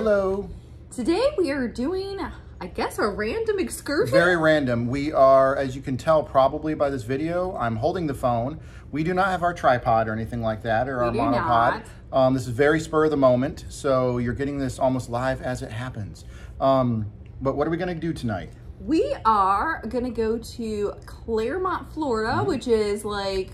Hello. Today we are doing, I guess, a random excursion. Very random. We are, as you can tell probably by this video, I'm holding the phone. We do not have our tripod or anything like that, or our monopod. This is very spur of the moment, so you're getting this almost live as it happens. But what are we going to do tonight? We are going to go to Clermont, Florida, which is like,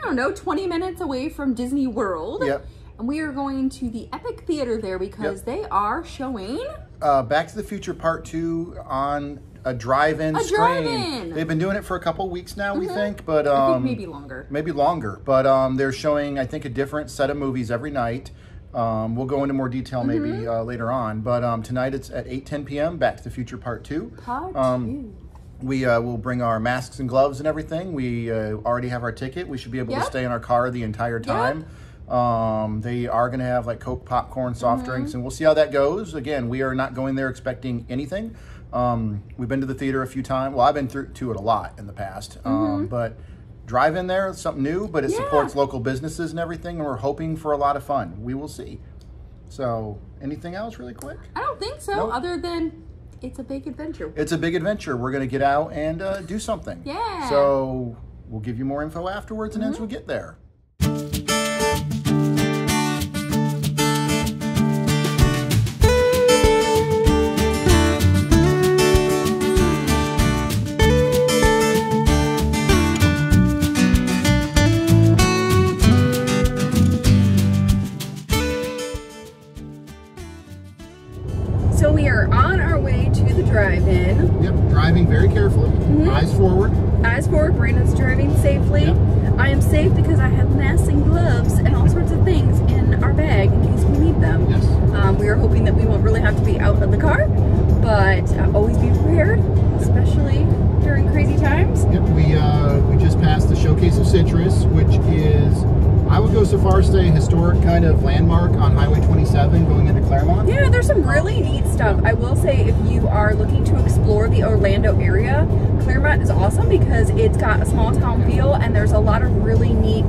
I don't know, 20 minutes away from Disney World. Yep. And we are going to the Epic Theater there because they are showing... Back to the Future Part 2 on a drive-in screen. They've been doing it for a couple weeks now, we think, but... I think maybe longer. Maybe longer. But they're showing, I think, a different set of movies every night. We'll go into more detail maybe later on. But tonight it's at 8:10 p.m. Back to the Future Part 2. We will bring our masks and gloves and everything. We already have our ticket. We should be able to stay in our car the entire time. Yep. They are going to have like Coke, popcorn, soft drinks, and we'll see how that goes. Again, we are not going there expecting anything. We've been to the theater a few times. Well, I've been to it a lot in the past, but... drive in there, something new, but it supports local businesses and everything, and we're hoping for a lot of fun. We will see. So, anything else really quick? I don't think so, other than it's a big adventure. It's a big adventure. We're going to get out and do something. Yeah. So, we'll give you more info afterwards and as we get there. Drive-in. Yep, driving very carefully. Eyes forward. Eyes forward. Brandon's driving safely. Yep. I am safe because I have masks and gloves and all sorts of things in our bag in case we need them. Yes. We are hoping that we won't really have to be out of the car, but always be prepared, especially during crazy times. Yep, we just passed the Showcase of Citrus, which is, I would go so far as to say, a historic kind of landmark on Highway 27 going into Clermont. Yeah, there's some really neat stuff. I will say, if you are looking to explore the Orlando area, Clermont is awesome because it's got a small town feel and there's a lot of really neat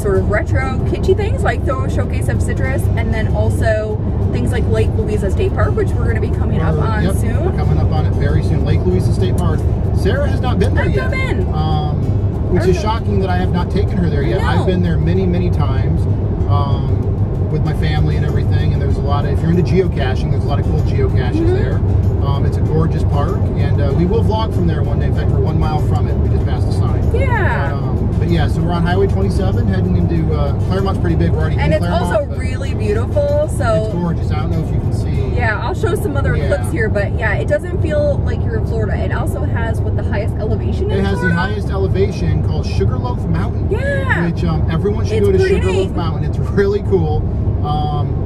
sort of retro, kitschy things like the Showcase of Citrus, and then also things like Lake Louisa State Park, which we're going to be coming up on soon. We're coming up on it very soon. Lake Louisa State Park. Sarah has not been there yet. I've been in. Which is shocking that I have not taken her there yet. I've been there many, many times with my family and everything. And there's a lot of, if you're into geocaching, there's a lot of cool geocaches there. It's a gorgeous park. And we will vlog from there one day. In fact, we're 1 mile from it. We just passed the sign. Yeah. But yeah, so we're on Highway 27 heading into, Clermont's pretty big. We're already in Clermont. And it's also really beautiful. So it's gorgeous. I don't know if you can see. Yeah, I'll show some other clips here. But yeah, it doesn't feel like you're in Florida. It also has what the highest elevation is. It has the highest elevation called Sugarloaf Mountain. Yeah. Which everyone should go to Sugarloaf Mountain. It's really cool.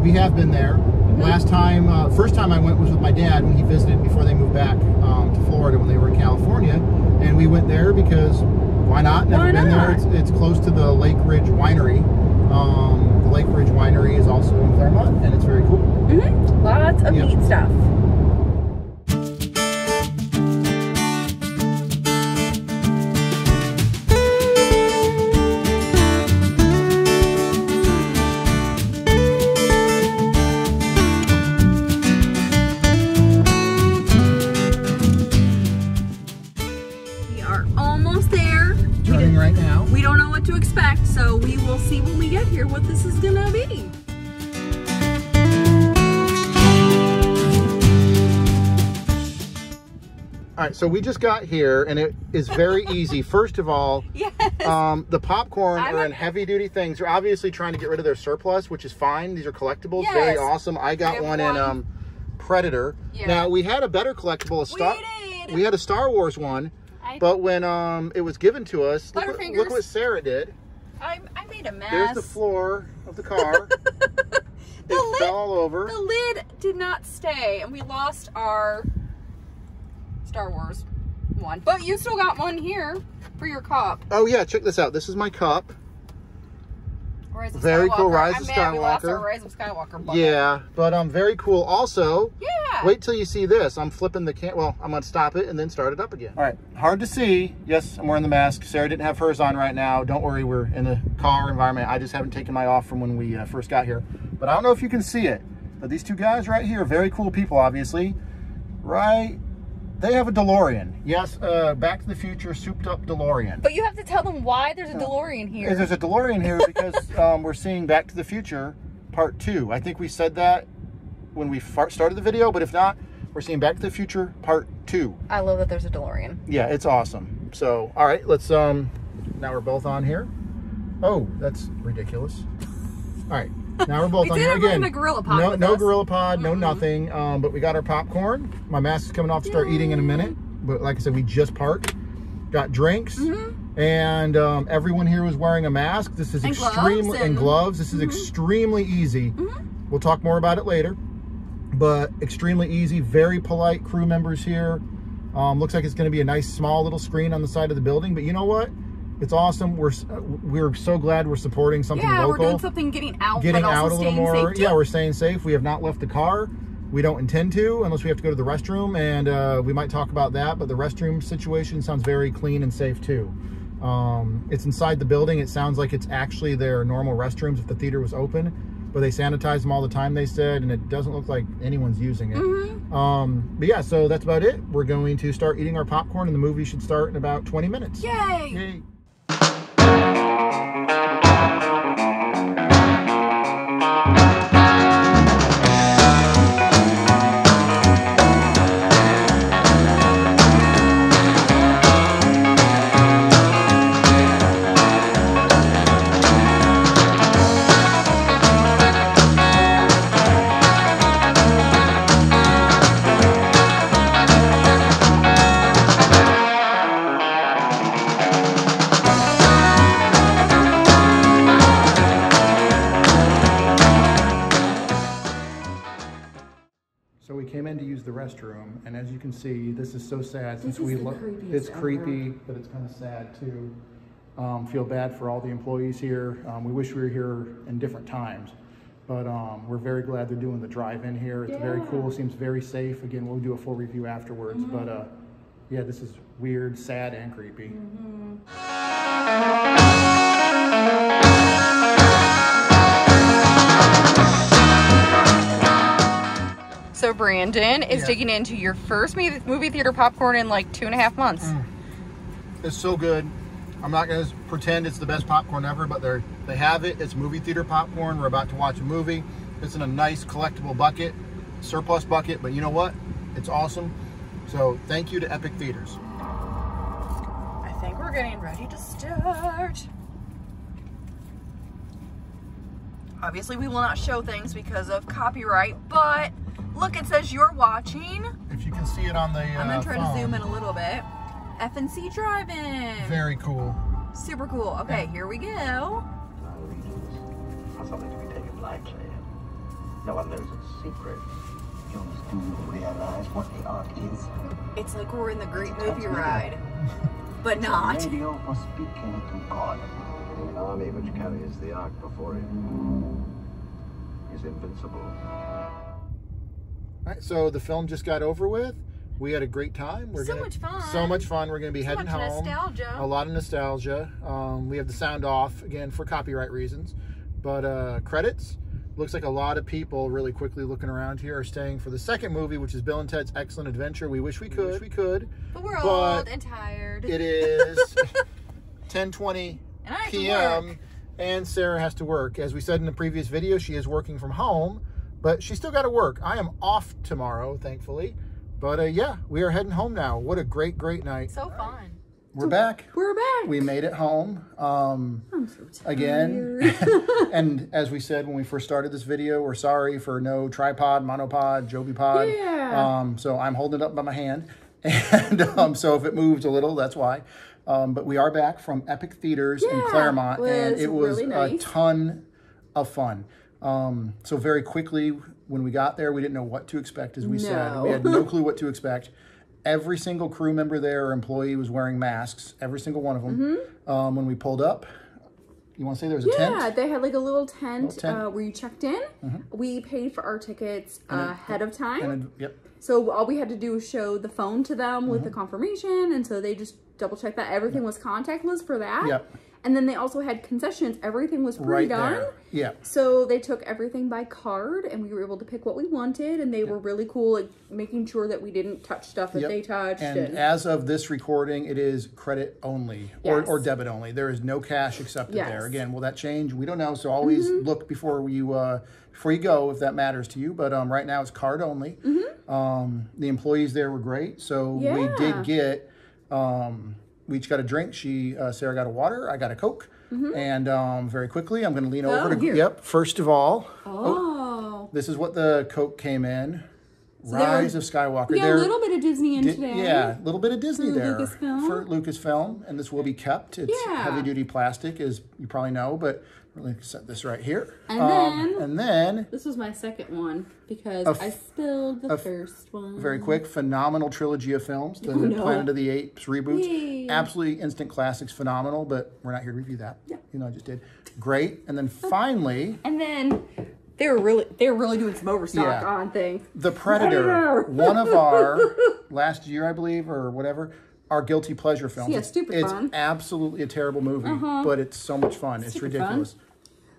We have been there. Last time, first time I went was with my dad when he visited before they moved back to Florida when they were in California. And we went there because... why not? Never been there. It's close to the Lake Ridge Winery. The Lake Ridge Winery is also in Clermont, and it's very cool. Lots of neat stuff. So we just got here, and it is very easy. First of all, the popcorn are in heavy-duty things. They're obviously trying to get rid of their surplus, which is fine. These are collectibles. Yes. Very awesome. I got one in Predator. Yeah. Now, we had a better collectible. We had a Star Wars one, but when it was given to us, look what Sarah did. I made a mess. There's the floor of the car. It fell all over. The lid did not stay, and we lost our... Star Wars one, but you still got one here for your cup. Oh yeah, check this out. This is my cup. Rise of Skywalker. Cool. Rise of Skywalker. We lost our Rise of Skywalker bucket. Yeah, but very cool. Also, wait till you see this. I'm flipping the can. Well, I'm gonna stop it and then start it up again. All right, hard to see. Yes, I'm wearing the mask. Sarah didn't have hers on right now. Don't worry, we're in a car environment. I just haven't taken mine off from when we first got here. But I don't know if you can see it. But these two guys right here, very cool people, obviously, right? They have a DeLorean. Yes, Back to the Future souped up DeLorean. But you have to tell them why there's a DeLorean here. There's a DeLorean here because we're seeing Back to the Future Part 2. I think we said that when we started the video, but if not, we're seeing Back to the Future Part 2. I love that there's a DeLorean. Yeah, it's awesome. So, all right, let's, now we're both on here. Oh, that's ridiculous. All right, now we're both on here again. A gorilla pod no gorilla pod, no nothing. But we got our popcorn. My mask is coming off to start eating in a minute. But like I said, we just parked. Got drinks. And everyone here was wearing a mask. This is extremely, and gloves. This is extremely easy. We'll talk more about it later. But extremely easy, very polite crew members here. Looks like it's gonna be a nice small little screen on the side of the building, but you know what? It's awesome. We're so glad we're supporting something local. Yeah, we're doing something, getting out a little more. Yeah, we're staying safe. We have not left the car. We don't intend to, unless we have to go to the restroom, and we might talk about that. But the restroom situation sounds very clean and safe too. It's inside the building. It sounds like it's actually their normal restrooms if the theater was open, but they sanitize them all the time, they said, and it doesn't look like anyone's using it. But yeah, so that's about it. We're going to start eating our popcorn, and the movie should start in about 20 minutes. Yay! Yay. Restroom, and as you can see, this is so sad. Since we look, it's creepy, but it's kind of sad too. Feel bad for all the employees here. We wish we were here in different times, but we're very glad they're doing the drive-in here. It's very cool. Seems very safe. Again, we'll do a full review afterwards, but yeah, this is weird, sad, and creepy. So Brandon is digging into your first movie theater popcorn in like 2.5 months. It's so good. I'm not going to pretend it's the best popcorn ever, but they have it. It's movie theater popcorn. We're about to watch a movie. It's in a nice collectible bucket, surplus bucket, but you know what? It's awesome. So thank you to Epic Theaters. I think we're getting ready to start. Obviously, we will not show things because of copyright, but... Look, it says you're watching. If you can see it on the I'm going to try to zoom in a little bit. F&C Drive-In. Very cool. Super cool. Okay, here we go. For something to be taken lightly. No one knows its secret. You almost do realize what the art is. It's like we're in the great movie ride. But not. It's a radio for speaking to God. An army which carries the ark before it is invincible. All right, so the film just got over with. We had a great time. We're so much fun. So much fun. We're going to be heading home. Nostalgia. A lot of nostalgia. We have the sound off, again, for copyright reasons. But credits. Looks like a lot of people really quickly looking around here are staying for the second movie, which is Bill and Ted's Excellent Adventure. We wish we could. But we're old and tired. It is 10:20 p.m. and Sarah has to work. As we said in the previous video, she is working from home. But she's still got to work. I am off tomorrow, thankfully. But yeah, we are heading home now. What a great, great night. So fun. We're back. We're back. We made it home. I'm so tired. Again. And as we said when we first started this video, we're sorry for no tripod, monopod, Joby pod. Yeah. So I'm holding it up by my hand. And so if it moves a little, that's why. But we are back from Epic Theaters in Clermont. And it was really nice. A ton of fun. So very quickly when we got there, we didn't know what to expect, as we said. We had no clue what to expect. Every single crew member there or employee was wearing masks, every single one of them. When we pulled up, you want to say there was a tent? Yeah, they had like a little tent, where you checked in. We paid for our tickets ahead of time. So all we had to do was show the phone to them with the confirmation, and so they just double checked that everything was contactless for that. And then they also had concessions. Everything was pre-done. Right, yeah. So they took everything by card, and we were able to pick what we wanted, and they were really cool at making sure that we didn't touch stuff that they touched. And as of this recording, it is credit only or debit only. There is no cash accepted there. Again, will that change? We don't know. So always look before you go if that matters to you. But right now it's card only. The employees there were great. So we did get... we each got a drink. Sarah got a water. I got a Coke. And very quickly, I'm going to lean over to... Yep. First of all, this is what the Coke came in. So Rise of Skywalker. Yeah, a little bit of Disney in today. Yeah, a little bit of Disney there. Lucasfilm. For Lucasfilm. And this will be kept. It's heavy-duty plastic, as you probably know, but we're going to set this right here. And then... This was my second one, because I spilled the first one. Very quick. Phenomenal trilogy of films. The Planet of the Apes reboots. Yay. Absolutely instant classics. Phenomenal, but we're not here to review that. Yeah. You know, I just did. Great. And then finally... And then... They were really doing some overstock on things. The Predator, one of our last year, I believe, or whatever, our guilty pleasure films. Yeah, it's absolutely a terrible movie, but it's so much fun. It's ridiculous. Fun.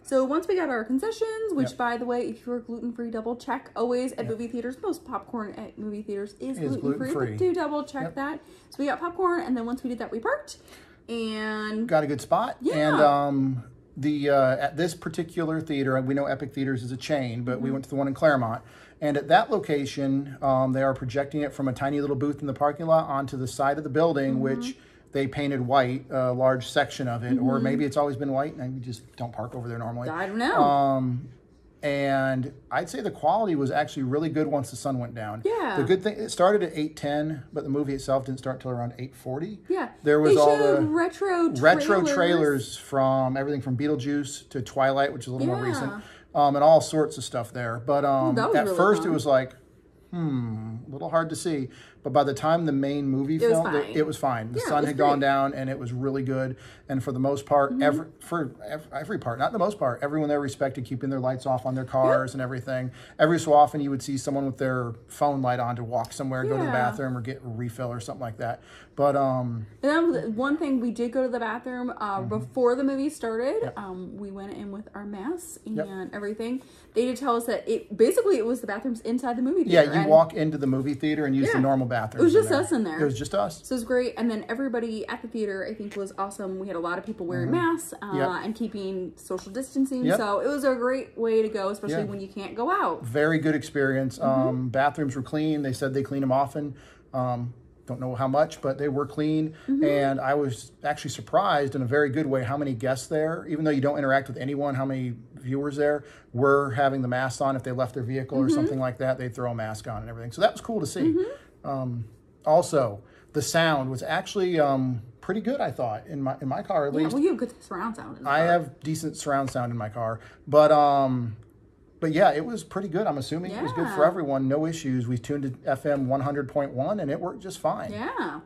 So once we got our concessions, which by the way, if you're gluten-free, double check always at movie theaters. Most popcorn at movie theaters is gluten-free. Do double check that. So we got popcorn, and then once we did that, we parked and got a good spot. Yeah. And at this particular theater, we know Epic Theaters is a chain, but we went to the one in Clermont. And at that location, they are projecting it from a tiny little booth in the parking lot onto the side of the building, which they painted white, a large section of it. Or maybe it's always been white, and we just don't park over there normally. I don't know. And I'd say the quality was actually really good once the sun went down. Yeah. The good thing, it started at 8:10, but the movie itself didn't start till around 8:40. Yeah. There was all the retro trailers from everything from Beetlejuice to Twilight, which is a little more recent, and all sorts of stuff there. But at really first it was like, a little hard to see. But by the time the main movie filmed, it was fine. The sun had gone down, and it was really good. And for the most part, everyone there respected keeping their lights off on their cars and everything. Every so often, you would see someone with their phone light on to walk somewhere, go to the bathroom, or get a refill or something like that. But and that was one thing. We did go to the bathroom before the movie started. We went in with our masks and everything. They did tell us that it was the bathrooms inside the movie theater. Yeah, you walk into the movie theater and use the normal bathroom. It was just us in there. It was just us. So it was great. And then everybody at the theater, I think, was awesome. We had a lot of people wearing masks and keeping social distancing. So it was a great way to go, especially when you can't go out. Very good experience. Bathrooms were clean. They said they clean them often. Don't know how much, but they were clean. And I was actually surprised in a very good way how many guests there, even though you don't interact with anyone, how many viewers there were having the masks on. If they left their vehicle or something like that, they'd throw a mask on and everything. So that was cool to see. Also, the sound was actually pretty good, I thought, in my car at least. Well, you have good surround sound in the car. I have decent surround sound in my car, but yeah, it was pretty good. I'm assuming it was good for everyone. No issues. We tuned to FM 100.1, and it worked just fine. Yeah.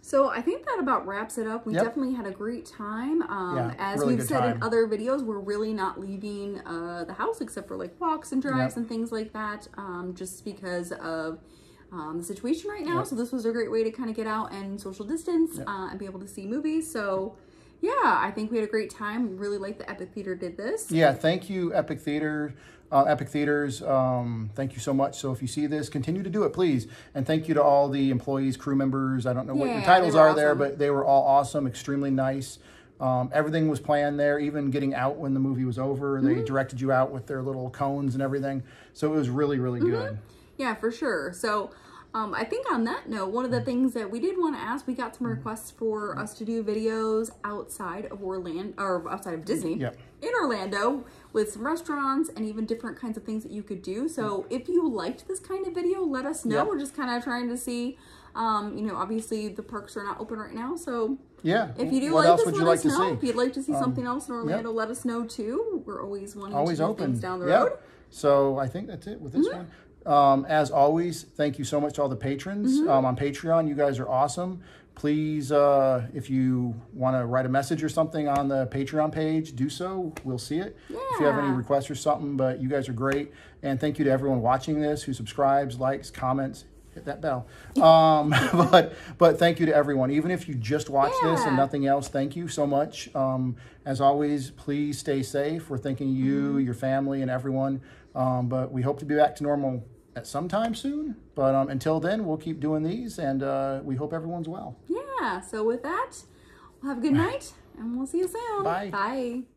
So I think that about wraps it up. We definitely had a great time. As really we've said in other videos, we're really not leaving the house except for like walks and drives and things like that, just because of the situation right now. So this was a great way to kind of get out and social distance and be able to see movies. So yeah, I think we had a great time. Really like that Epic Theater did this. Yeah, thank you, Epic Theater. Epic Theaters, thank you so much. So if you see this, continue to do it, please. And thank you to all the employees, crew members. I don't know what your titles are there, but they were all awesome, extremely nice. Everything was planned there, even getting out when the movie was over. They directed you out with their little cones and everything. So it was really, really good. Yeah, for sure. So I think on that note, one of the things that we did want to ask, we got some requests for us to do videos outside of Orlando, or outside of Disney, in Orlando, with some restaurants and even different kinds of things that you could do. So if you liked this kind of video, let us know. We're just kind of trying to see, you know, obviously the parks are not open right now. So if you do like this, let us know. If you'd like to see something else in Orlando, let us know too. We're always wanting to do things down the road. So I think that's it with this one. As always, thank you so much to all the patrons on Patreon. You guys are awesome. Please, if you want to write a message or something on the Patreon page, do so. We'll see it. If you have any requests or something, but you guys are great. And thank you to everyone watching this who subscribes, likes, comments, Hit that bell. But thank you to everyone. Even if you just watched this and nothing else, thank you so much. As always, please stay safe. We're thinking you, your family, and everyone. But we hope to be back to normal at some time soon. But until then, we'll keep doing these, and we hope everyone's well. Yeah. So with that, we'll have a good night, and we'll see you soon. Bye. Bye.